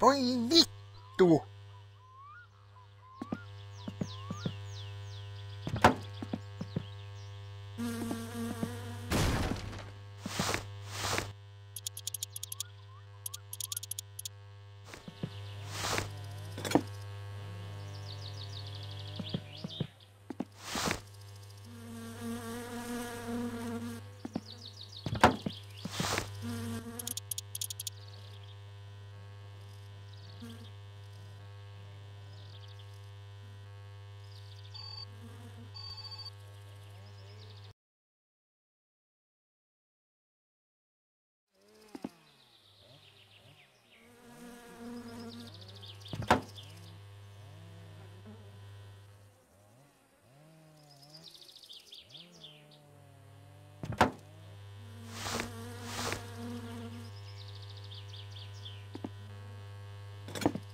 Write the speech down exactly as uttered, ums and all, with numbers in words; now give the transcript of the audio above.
Proibito. Okay.